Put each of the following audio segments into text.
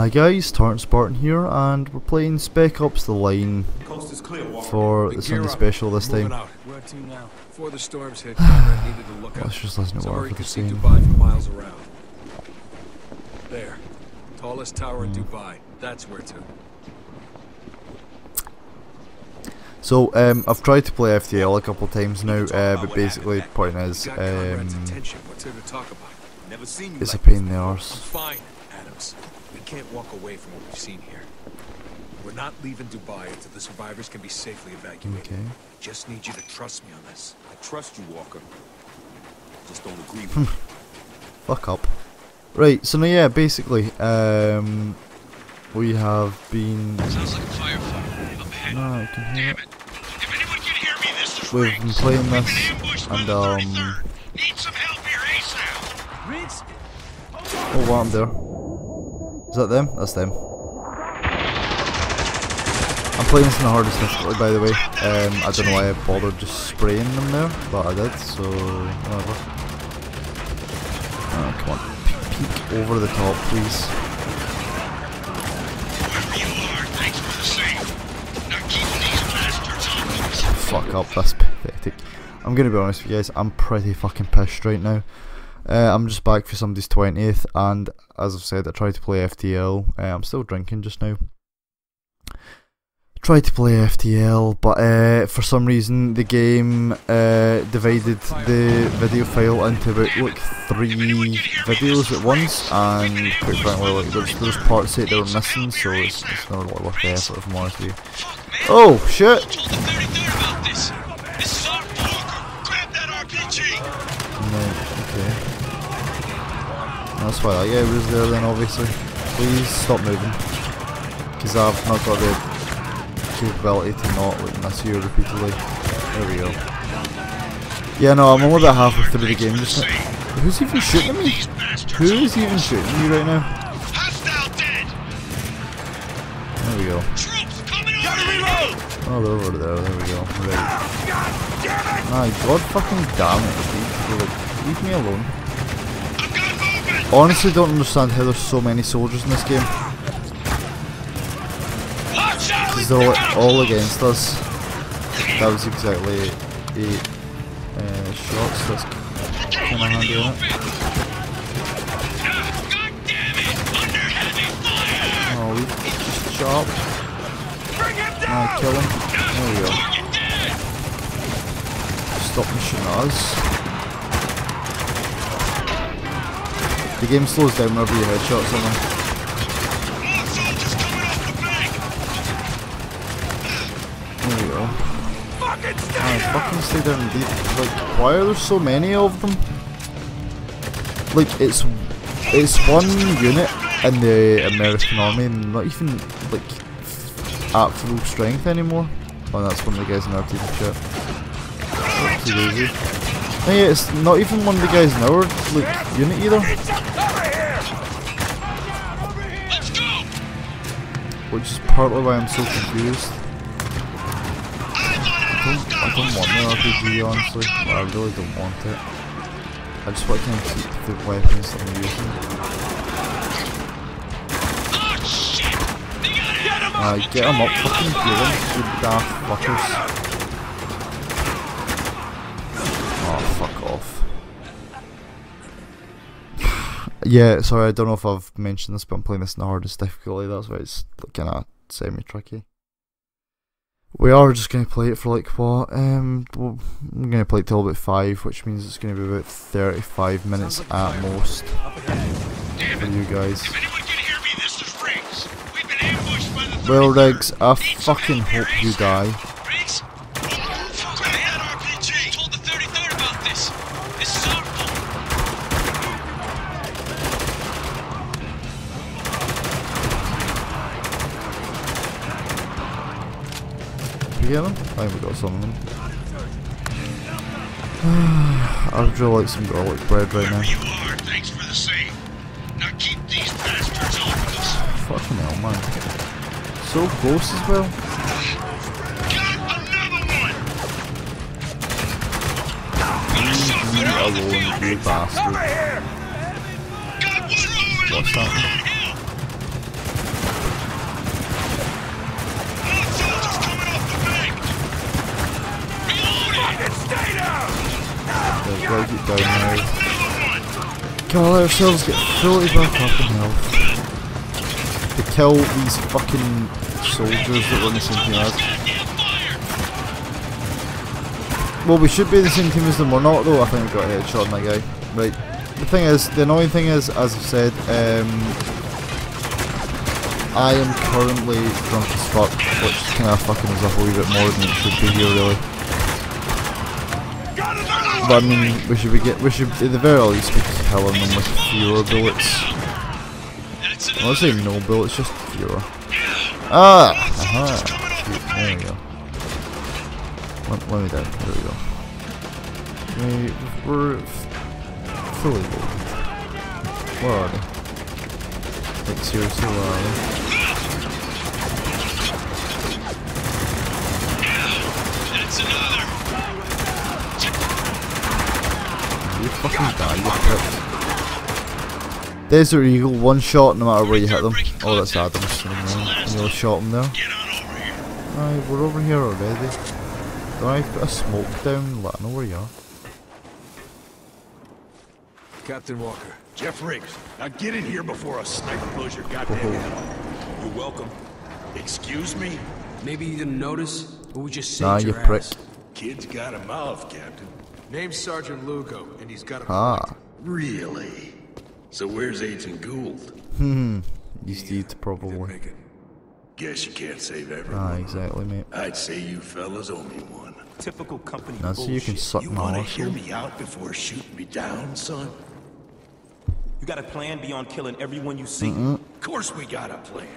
Hi guys, Tartan Spartan here, and we're playing Spec Ops: The Line for the Sunday special this time. Let's just listen to Walker for Dubai for miles around. There, tallest tower in Dubai. That's where to. So I've tried to play FTL a couple of times now, but basically the point is, it's a pain in the arse. We can't walk away from what we've seen here. We're not leaving Dubai until the survivors can be safely evacuated. Okay. Just need you to trust me on this. I trust you, Walker. Just don't agree with me. Fuck up. Right, so now, yeah, basically, we have been... Sounds like a firefight. Up ahead. No, I can hear it. If anyone can hear me, this is Riggs. We've been playing this, and, 33rd. Need some help here ASAP. Riggs? Oh, wow, I'm there. Is that them? That's them. I'm playing this in the hardest difficulty, by the way. I don't know why I bothered just spraying them there, but I did, so whatever. Oh, come on. Peek over the top, please. Fuck up, that's pathetic. I'm gonna be honest with you guys, I'm pretty fucking pissed right now. I'm just back for somebody's 20th, and as I've said, I tried to play FTL. I'm still drinking just now. Tried to play FTL, but for some reason the game divided the video file into about like 3 videos at once, and quite frankly, like, there's parts that they were missing, so it's not really worth the effort, if I'm honest with you. Oh shit! That's why that guy was there then, obviously. Please stop moving, because I've not got the capability to not miss you repeatedly. There we go. Yeah, no, I'm only about halfway through the game just now. Who's even shooting at me? Who is even shooting at me right now? There we go. Oh, they're over there, there we go. Right. My god fucking damn it, leave me alone. Honestly, don't understand how there's so many soldiers in this game. Because they're all against us. That was exactly 8 shots. That's kind of handy, isn't it? Oh, we just chop. Now kill him. There we go. Stop him shooting at us. The game slows down whenever you headshot someone. There we go. Fucking stay down deep. Like, why are there so many of them? Like, it's one unit in the American army, and not even like at full strength anymore. Oh, that's one of the guys in our team. Shit. That's too easy. No, yeah, it's not even one of the guys in our like unit either. Which is partly why I'm so confused. I don't want the RPG, honestly. Well, I really don't want it. I just want to kind of keep the weapons that I'm using. Get him up, fucking kill him, you daft fuckers. Oh, fuck off. Yeah, sorry, I don't know if I've mentioned this, but I'm playing this in the hardest difficulty, that's why it's kind of semi-tricky. We are just going to play it for like what? I'm going to play it till about 5, which means it's going to be about 35 minutes at most for you guys. Well, Riggs, I fucking hope you die. Them? I think we got some of them. I'd really like some garlic bread right now. Fucking hell, man. So close as well. Leave me alone, you bastard. What's happening? gotta get down now. Can't let ourselves get fully back up in health. To kill these fucking soldiers that were in the same team as. Well, we should be in the same team as them, we're not though. I think I got a headshot on that guy. Right. The thing is, the annoying thing is, as I've said, I am currently drunk as fuck, which kind of fucking is up a wee bit more than it should be here, really. But I mean, we should at the very least be killing them with fewer bullets. Well, let's say no bullets, just fewer. Ah, aha, there we go. Let me down. There we go. Okay, we're fully loaded. Where are they? Like, seriously, where are they? You fucking die, you prick. Desert Eagle, one shot no matter where you hit them. Oh, that's Adams. You know, shot him there. Alright, we're over here already. Don't I put a smoke down? Let I know where you are. Captain Walker, Jeff Riggs. Now get in here before a sniper blows your goddamn head off. You're welcome. Excuse me? Maybe you didn't notice, but we just saved your ass. Kid's got a mouth, Captain. Name's Sergeant Lugo, and he's got a point. Really? So where's Agent Gould? He's dead, probably. Guess you can't save everyone. Ah, exactly, mate. I'd say you fellas owe me one. Typical company bullshit. So you can suck my ass. You wanna hear me out before shooting me down, son? You got a plan beyond killing everyone you see? Of course we got a plan.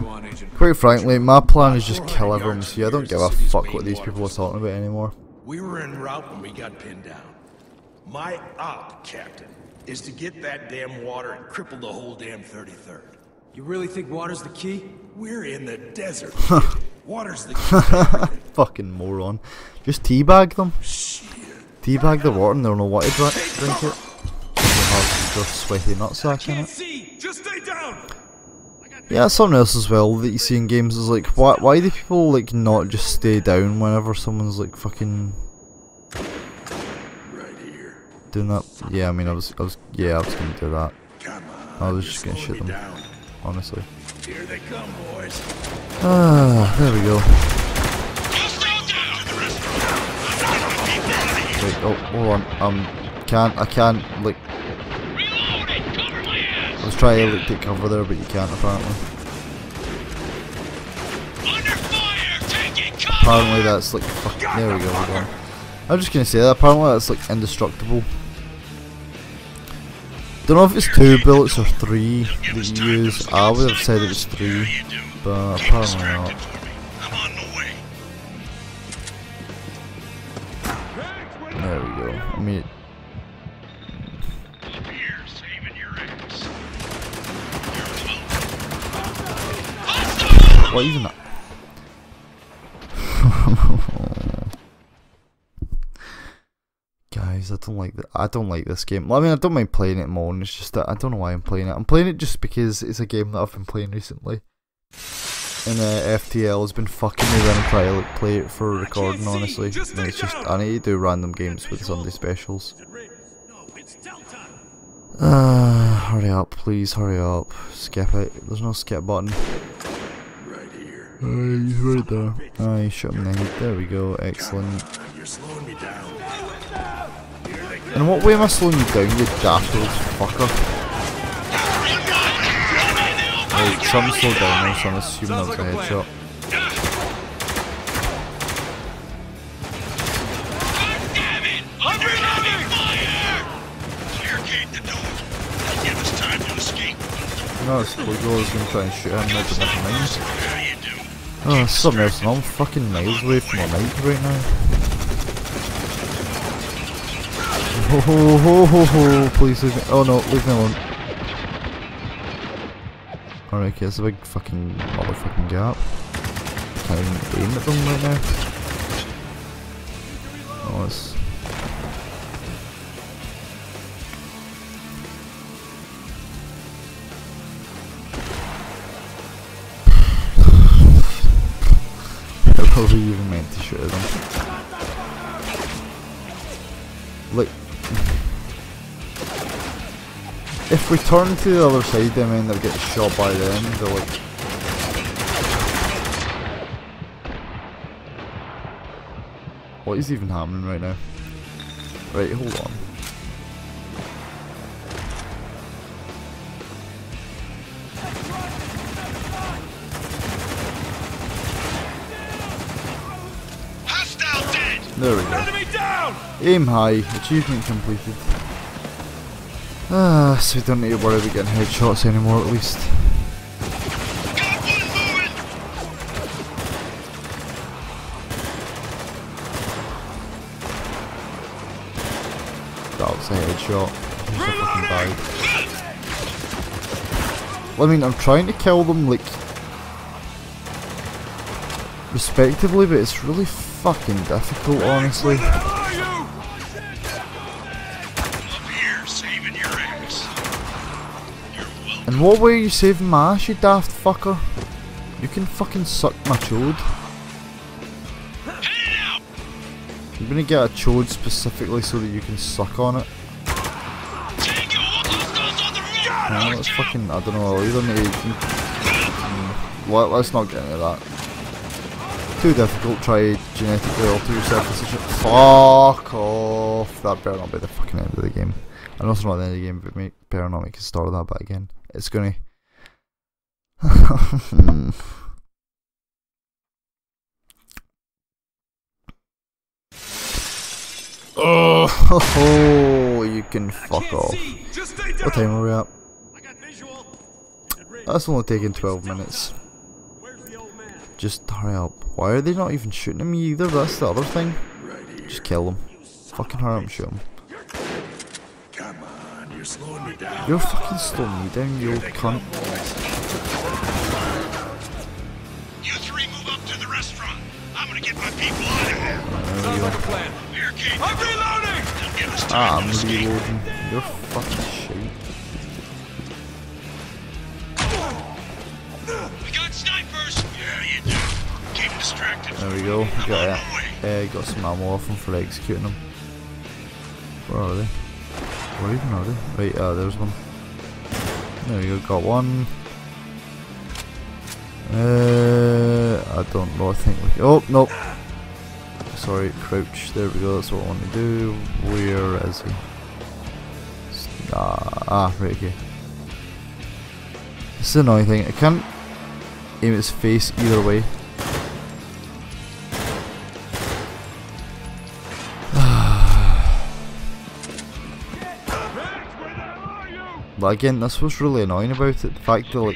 Go on, Agent. Quite frankly, my plan is just kill everyone. See, I don't give a fuck what these people are talking about anymore. We were en route when we got pinned down. My op, Captain, is to get that damn water and cripple the whole damn 33rd. You really think water's the key? We're in the desert. Water's the key. Fucking moron. Just teabag them. Teabag the water and they'll know what to drink it. Just sweaty nutsack in it. Just stay down. Yeah, something else as well that you see in games is like, why do people like not just stay down whenever someone's like fucking doing that? Yeah, I mean, I was gonna do that. I was just gonna shoot them, honestly. Here they come, boys. Ah, there we go. Wait, oh, hold on. I can't like. I was trying to take cover there, but you can't apparently. Under fire, take it, apparently that's like fuck. There we go. I'm just gonna say that. Apparently that's like indestructible. Don't know if it's 2 bullets or 3 that you use. I would have said it was 3, but apparently not. There we go. I mean. What even that? Guys, I don't like this game. Well, I mean, I don't mind playing it more, and it's just that I don't know why I'm playing it. I'm playing it just because it's a game that I've been playing recently. And FTL has been fucking me when I try to like, play it for recording, honestly. And it's just, I need to do random games with Sunday specials. Hurry up, please, hurry up. Skip it. There's no skip button. He's right there. Aye, shot him in the head. There we go, excellent. In what way am I slowing you down, you daft old fucker? Right, some slowed down now, so I'm assuming that was a headshot. No, it's cool, I was going to try and shoot him, that's enough mines. Oh, something else, I'm fucking miles away from my mic right now. Ho ho ho ho ho, please leave me. Oh no, leave me alone. Alright, okay, that's a big fucking motherfucking gap. Can't even aim at them right now. Oh, it's. Even meant to shoot at them. Like, If we turn to the other side, I mean, they'll get shot by them, they'll like... What is even happening right now? Right, hold on. Hostile dead. There we go. Enemy down. Aim high. Achievement completed. Ah, so we don't need to worry about getting headshots anymore, at least. Got one moving. That was a headshot. I died. I mean, I'm trying to kill them like respectively, but it's really fucking difficult, honestly. And what way are you saving my ass, you daft fucker? You can fucking suck my chode. I'm gonna get a chode specifically so that you can suck on it. No, that's fucking, I don't know, either maybe. Let's not get into that. Too difficult, try genetically alter yourself and such a fuck off. That better not be the fucking end of the game. I know it's not the end of the game, but mate, better not make a start of that back again. It's gonna. Oh, you can fuck off. What time are we at? That's only taking 12 minutes. Just hurry up. Why are they not even shooting at me either? That's the other thing. Just kill them. Fucking hurry up and shoot them. You're fucking slowing me down, you old cunt. You three move up to the restaurant. I'm gonna get my people out of here. Sounds like a plan. I'm reloading! Ah, I'm reloading. You're fucking shit. We got snipers! Yeah, you do. Keep distracted. There we go. Got some ammo off them for executing them. Where are they? Where even are they? Right, there's one. There you go, got one. I don't know, I think we... Oh, nope. Sorry, crouch. There we go, that's what I want to do. Where is he? Right, okay. This is the annoying thing, I can't aim his face either way. But again, that's what's really annoying about it, the fact that like...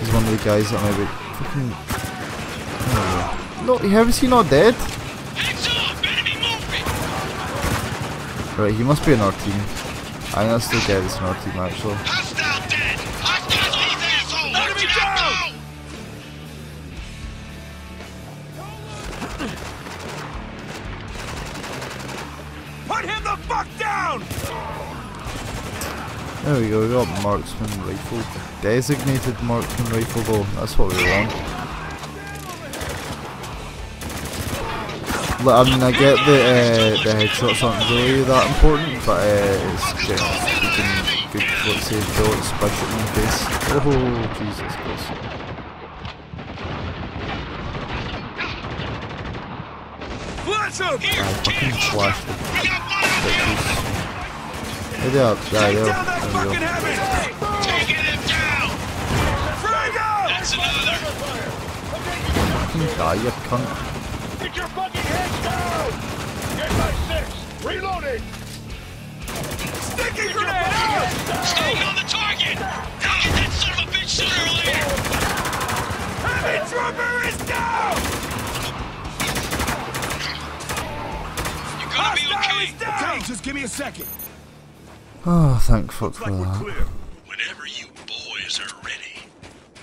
He's one of the guys that might be fucking... No, how is he not dead? Right, he must be in our team. I think that's the guy that's in our team actually. There we go, we got marksman rifle. Designated marksman rifle though, that's what we want. Look, I mean, I get the headshots aren't really that important, but it's getting good, let's say, bullets by shooting in the face. Oh, Jesus Christ. I fucking slashed the bitches. Yeah, there we go. Fucking die, you cunt. Get your fucking heads down! Get my six! Reloading! Sticking grenade out! Staying on the target! Now get that son of a bitch sooner or later! Heavy trooper is down! You're gonna be okay! Okay, just give me a second. Oh, thank fuck for that. Whenever you boys are ready,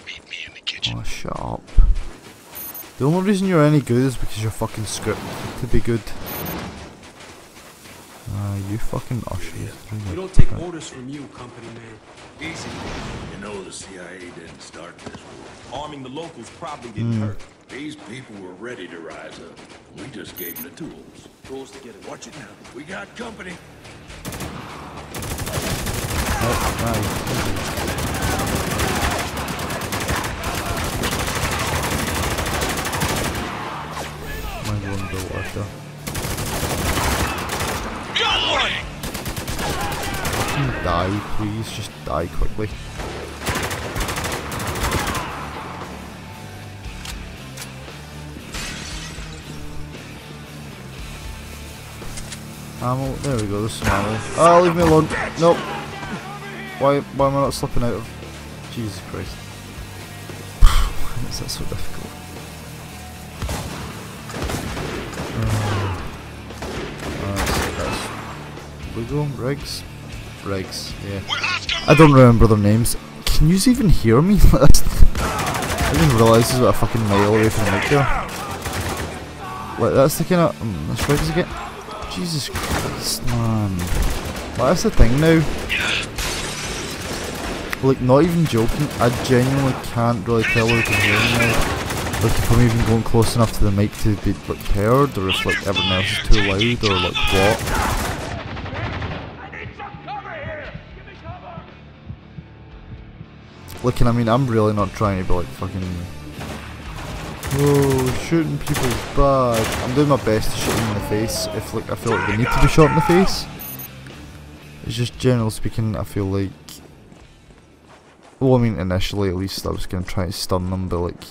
meet me in the kitchen. Oh, shut up. The only reason you're any good is because you're fucking scripted to be good. You fucking usher. We don't take orders from you, company man. Easy. You know the CIA didn't start this war. Arming the locals probably didn't hurt. These people were ready to rise up. We just gave them the tools. Tools to get it. Watch it now. We got company. Oh, nice. Walker. Die, please. Just die quickly. Ammo. There we go. There's some ammo. Oh, leave me alone. Nope. Why am I not slipping out of? Jesus Christ. Why is that so difficult? Lugo, Riggs, yeah. I don't remember their names. Can you even hear me? I didn't realise this was a fucking mile away from the mic there. Like, that's the kind of. That's Riggs again. Jesus Christ, man. Like, that's the thing now. Like, not even joking, I genuinely can't really tell who can hear me now. Like, if I'm even going close enough to the mic to be like heard, or if like everyone else is too loud, or like what. Look, and I mean, I'm really not trying to be like fucking. Oh, shooting people's bad. I'm doing my best to shoot them in the face if like I feel like they need to be shot in the face. It's just generally speaking, I feel like. Well, I mean, initially at least I was gonna try to stun them, but like,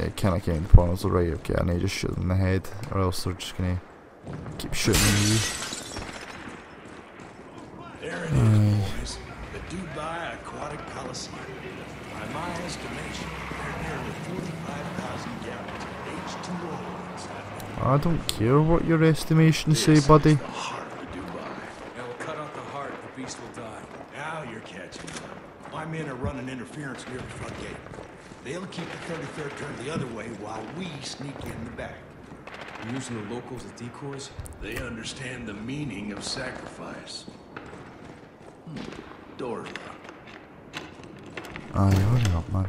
I kinda came to the point I was like, right, okay, I need to shoot them in the head, or else they're just gonna keep shooting me. There it is, boys. The Dubai Aquatic Coliseum. My estimation, there are nearly 45,000 gallons of H2O. I don't care what your estimations say, buddy. The heart of Dubai. They'll cut off the heart, the beast will die. Now you're catching up. My men are running interference near the front gate. They'll keep the 33rd turned the other way while we sneak in the back. Using the locals as decoys? They understand the meaning of sacrifice. Door lock. Aye, hurry up, man.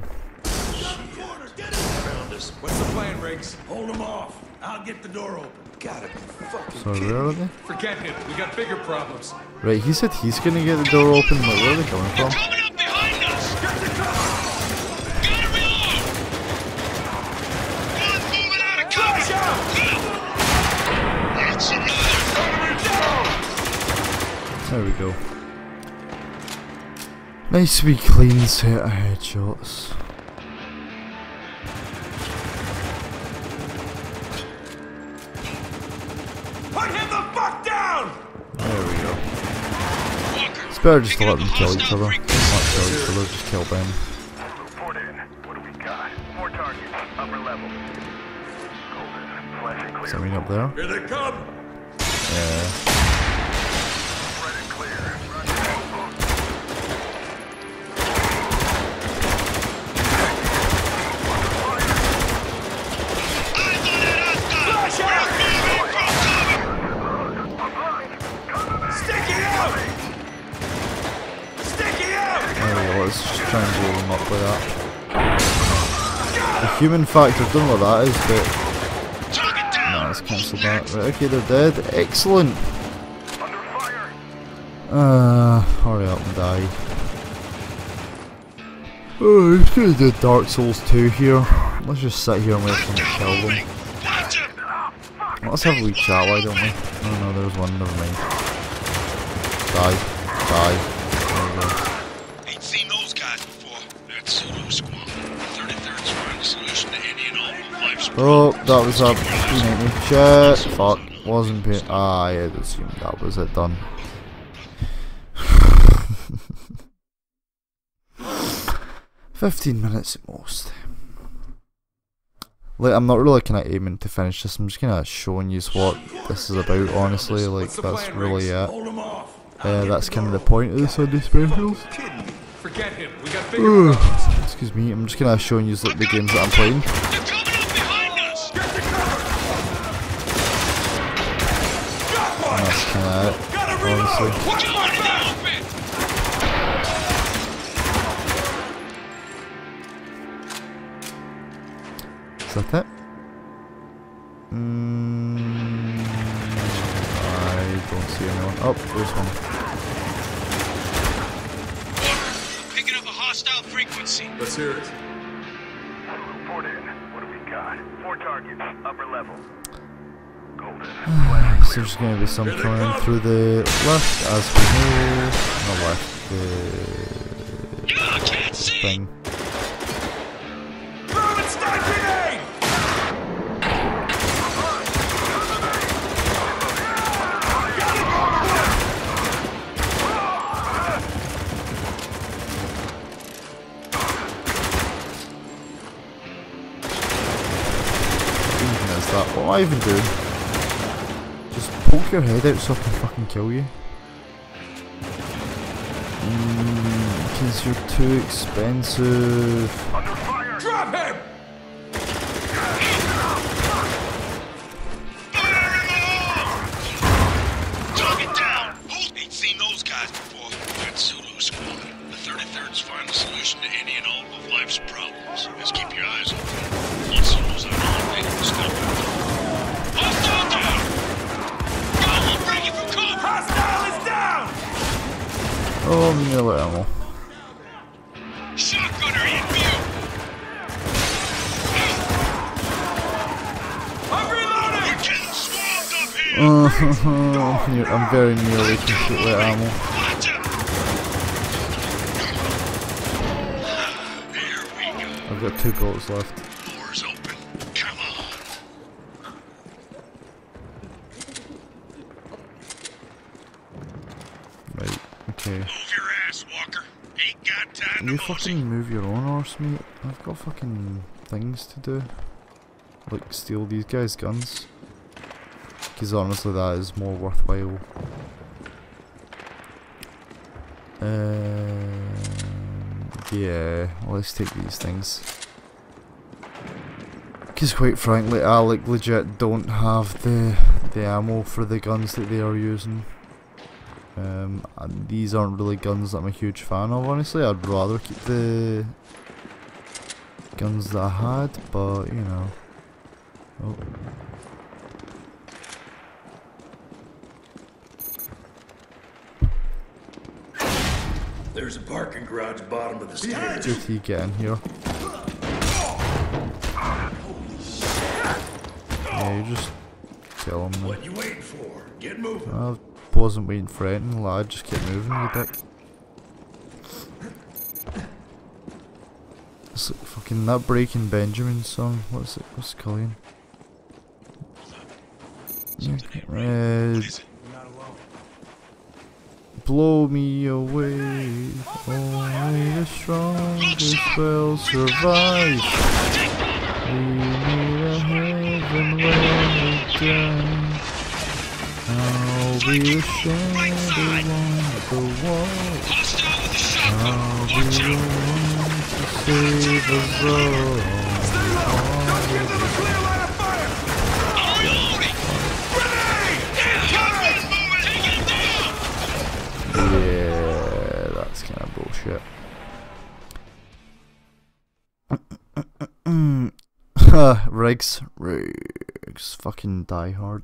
What's the plan, Riggs? Hold him off. I'll get the door open. Gotta be fucking kidding. So where are they? Forget him. We got bigger problems. Right, he said he's gonna get the door open, but where are they coming from? They're coming up behind us. Get the cover. Gotta reload. One's moving out of cover. That's another. There we go. Nice to be clean set of headshots. Put him the fuck down! There we go. Walker, it's better just to let them kill each other. Not kill each other, just kill them. Report in. What do we got? More targets, upper level. Golden, clear. Something up there? Here they come! Yeah. Red and clear. Let's just try and blow them up like that. The human factor, don't know what that is, but nah, let's cancel that. Right, okay, they're dead. Excellent. Hurry up and die. Oh, I'm just gonna do Dark Souls 2 here. Let's just sit here and wait for them to kill them. Let's have a wee chat, why don't we? Oh no, there's one. Never mind. Die. Oh, that was a P90. Shit, fuck, wasn't P90. Ah, I had assumed that was it done. $15 minutes at most. Like, I'm not really kind of aiming to finish this, I'm just kind of showing you what this is about, honestly. Like, that's really it. That's kind of the point of the Sunday specials. Excuse me, I'm just kind of showing you like, the games that I'm playing. Honestly. Is that it? I don't see anyone. Oh, there's one. We're picking up a hostile frequency. Let's hear it. Report in. What do we got? 4 targets, upper level. Golden. So there's going to be some coming through the left as we move. Not left. The thing. What I even do? Just poke your head out so I can fucking kill you. Because you're too expensive. Under fire. Drop him! Fire in the hole! Target down! Ain't seen those guys before. That's Zulu Squadron. The 33rd's final solution to any and all of life's problems. Let's keep your eyes open. Once Zulu's on our way, stop him. Oh, no ammo. Shotgunner in view. I'm reloading. We're getting swarmed up here. I'm very nearly completely ammo. I've got 2 bullets left. Move your ass, Walker. Ain't got time to fucking move your own arse, mate. I've got fucking things to do. Like steal these guys' guns. Because honestly that is more worthwhile. Yeah, let's take these things. Because quite frankly I like legit don't have the ammo for the guns that they are using. And these aren't really guns that I'm a huge fan of, honestly. I'd rather keep the guns that I had, but you know. Oh. There's a parking garage bottom of the stairs. Did he get in here? Yeah, you just kill him. What you waiting for? Get moving. Wasn't waiting for anything, lad, just kept moving a bit. It's like fucking that Breaking Benjamin song, what's it called? Blow me away, only the strongest will survive. We need a heaven when we die. I'll be the shadow on the wall. I'll be the one to save us all. Stay low! Don't give them a clear line of fire! I'm reloading! Grenade! Incoming! Take it down! Yeah, that's kind of bullshit. Riggs. Fucking Die Hard.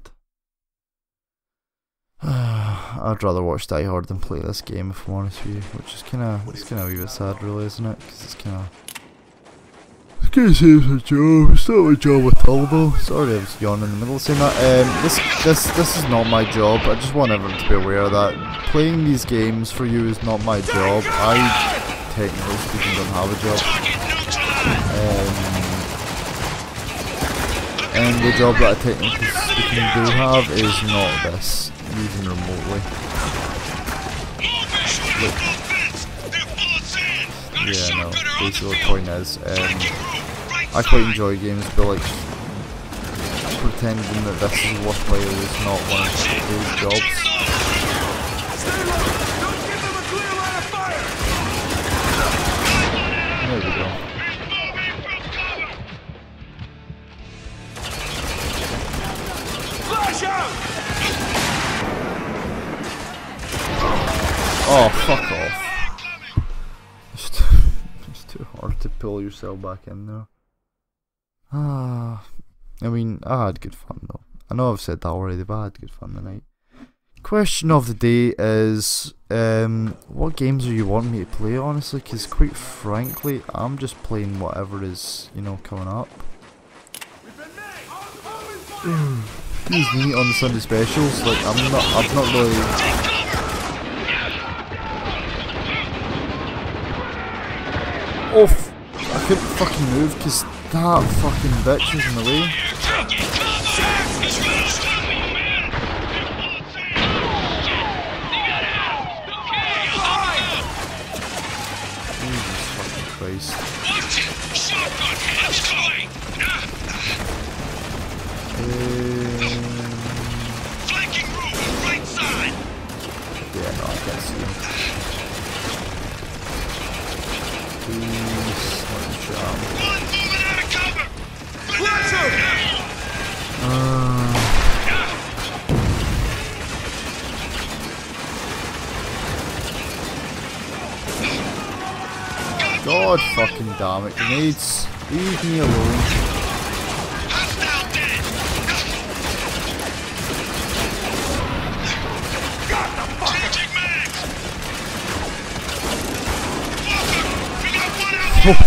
I'd rather watch Die Hard than play this game, if I'm honest with you, which is it's kinda a wee bit sad really, isn't it? Because it's kinda saves a job, it's not my job at all though. Sorry I was yawning in the middle of saying that. This is not my job, I just want everyone to be aware that playing these games for you is not my job. I technically speaking don't have a job. And the job that I technically speaking do have is not this. Even remotely. Look. Yeah, no, basically the point is, I quite enjoy games, but like, pretending that this is worthwhile is not one of those jobs. There we go. Flash out! Oh, fuck off. It's too hard to pull yourself back in there. I mean, I had good fun though. I know I've said that already, but I had good fun tonight. Question of the day is, what games do you want me to play, honestly? Because quite frankly, I'm just playing whatever is, you know, coming up. Excuse me, on the Sunday specials, like, I've not really... Oh, I couldn't fucking move because that fucking bitch was in the way. Jesus fucking Christ. Yeah, no, I can't see him. Please, let me jump. God fucking damn it, grenades. Leave me alone.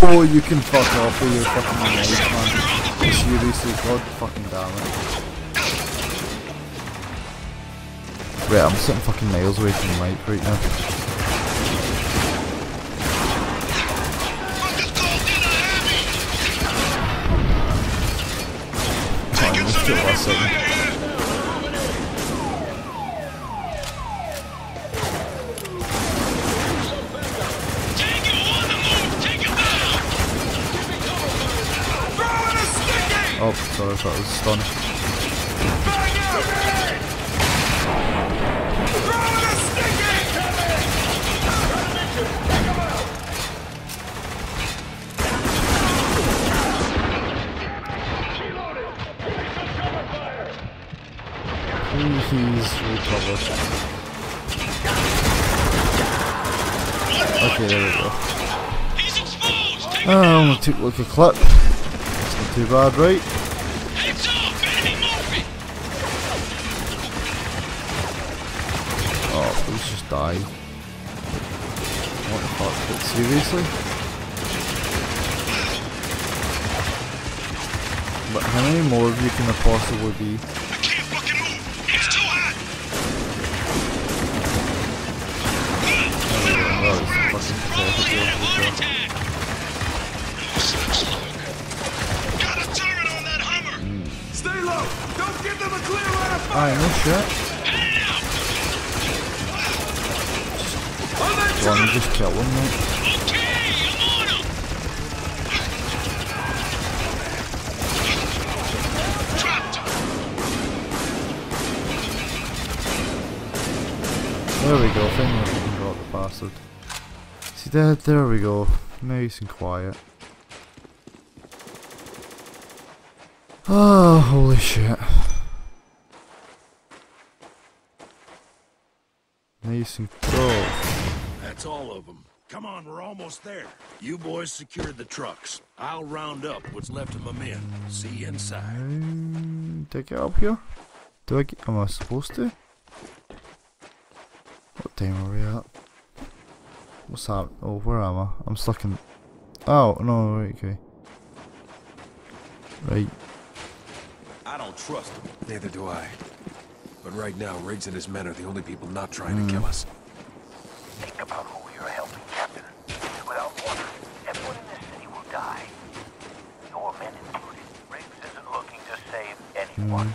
Oh, you can fuck off with your fucking knife, man. Seriously, god fucking damn it. Right, I'm sitting fucking miles away from the mic right now. Come on, let's do it last second. Oh, sorry, I thought it was a stun. He's recovered. Okay, there we go. Oh, I only took like a clip. It's not too bad, right? Let's just die. What the fuck? But seriously? But how many more of you can there possibly be? I can't fucking move. It's too hot. That was fucking pathetic. Got a turret on that Hummer. Stay low. Don't give them a clear line of fire. Alright, no shit. Go on, just kill him, mate. There we go, finally we can drop the bastard. See, there we go. Nice and quiet. Oh, holy shit. Nice and cool. That's all of them. Come on, we're almost there. You boys secured the trucks. I'll round up what's left of my men. See you inside. Do I get up here? Do I get... Am I supposed to? What time are we at? What's happening? Oh, where am I? I'm stuck in... Oh, no, right, okay. Right. I don't trust them. Neither do I. But right now, Riggs and his men are the only people not trying to kill us. Think about who you're helping, Captain. Without Walker, everyone in this city will die. Your men included. Riggs isn't looking to save anyone.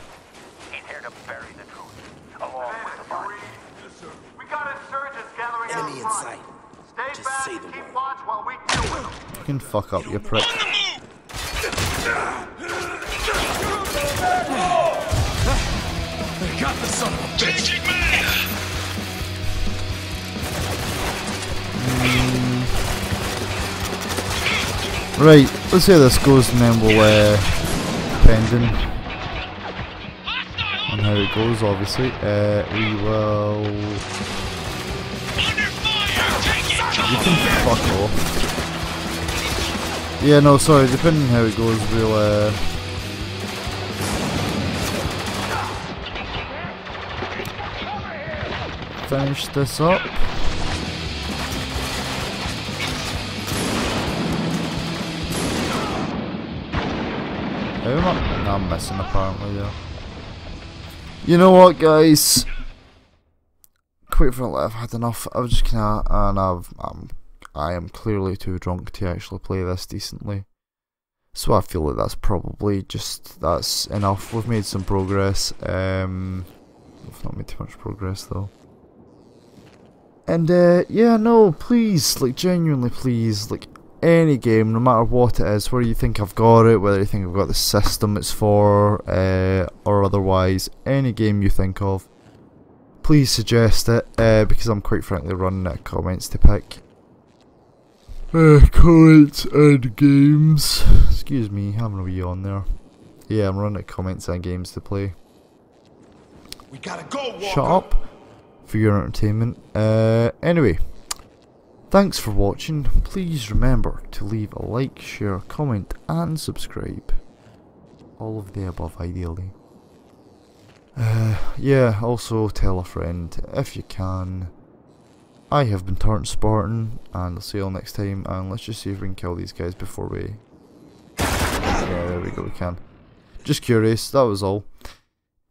He's here to bury the truth, along with the body. Yes, sir. We got insurgents gathering out front. Enemy in sight. Stay back and keep watch while we deal with them. You can fuck up, you prick. They got the son of a bitch. Man! Right, let's see how this goes and then we'll, depending on how it goes, obviously, we will... You can fuck off. Yeah, no, sorry, depending on how it goes, we'll, finish this up. No, I'm missing apparently though. You know what, guys? Quick for a laugh, I've had enough. I was just kinda, and I am clearly too drunk to actually play this decently. So I feel like that's probably just, that's enough. We've made some progress. We've not made too much progress though. And yeah, no, please, like genuinely please, like any game, no matter what it is, whether you think I've got it, whether you think I've got the system it's for, or otherwise, any game you think of, please suggest it, because I'm quite frankly running out of comments to pick. Comments and games. Excuse me, having a wee on there. Yeah, I'm running out of comments and games to play. We gotta go, Walker. Shut up for your entertainment. Anyway. Thanks for watching, please remember to leave a like, share, comment and subscribe. All of the above ideally. Yeah, also tell a friend if you can. I have been Tartan Spartan and I'll see you all next time, and let's just see if we can kill these guys before we... Yeah, there we go, we can. Just curious, that was all.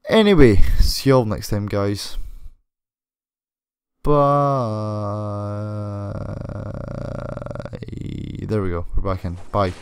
Anyway, see you all next time guys. Bye. There we go. We're back in. Bye.